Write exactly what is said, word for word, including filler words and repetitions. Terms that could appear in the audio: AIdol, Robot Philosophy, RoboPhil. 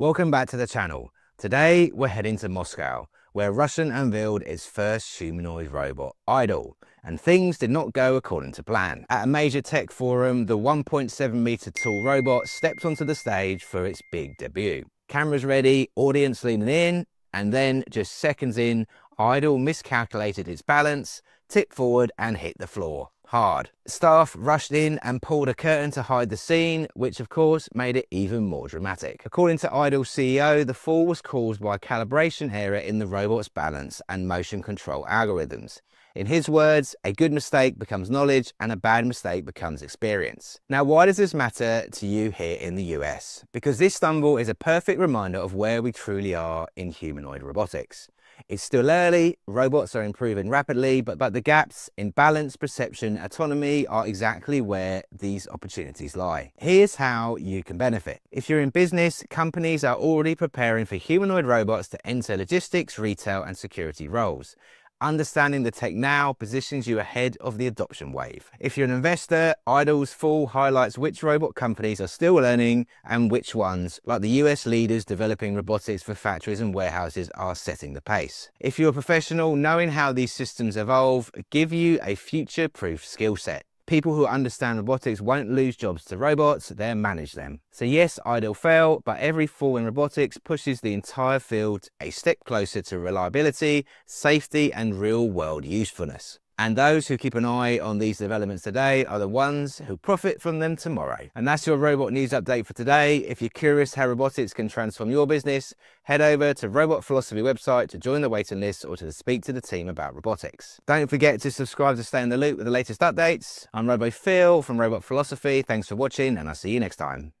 Welcome back to the channel. Today we're heading to Moscow, where Russian unveiled its first humanoid robot, AIdol, and things did not go according to plan. At a major tech forum, the one point seven meter tall robot stepped onto the stage for its big debut. Cameras ready, audience leaning in, and then just seconds in, AIdol miscalculated its balance, tipped forward and hit the floor. Hard. Staff rushed in and pulled a curtain to hide the scene, which of course made it even more dramatic. According to AIdol C E O, the fall was caused by a calibration error in the robot's balance and motion control algorithms. In his words, a good mistake becomes knowledge and a bad mistake becomes experience. Now, why does this matter to you here in the U S? Because this stumble is a perfect reminder of where we truly are in humanoid robotics. It's still early, robots are improving rapidly, but, but the gaps in balance, perception, autonomy are exactly where these opportunities lie. Here's how you can benefit. If you're in business, companies are already preparing for humanoid robots to enter logistics, retail, and security roles. Understanding the tech now positions you ahead of the adoption wave. If you're an investor, AIdol's fall highlights which robot companies are still learning and which ones, like the U S leaders developing robotics for factories and warehouses, are setting the pace. If you're a professional, knowing how these systems evolve give you a future-proof skill set. People who understand robotics won't lose jobs to robots, they'll manage them. So yes, AIdol fell, but every fall in robotics pushes the entire field a step closer to reliability, safety, and real-world usefulness. And those who keep an eye on these developments today are the ones who profit from them tomorrow. And that's your robot news update for today. If you're curious how robotics can transform your business, head over to Robot Philosophy website to join the waiting list or to speak to the team about robotics. Don't forget to subscribe to stay in the loop with the latest updates. I'm RoboPhil from Robot Philosophy. Thanks for watching and I'll see you next time.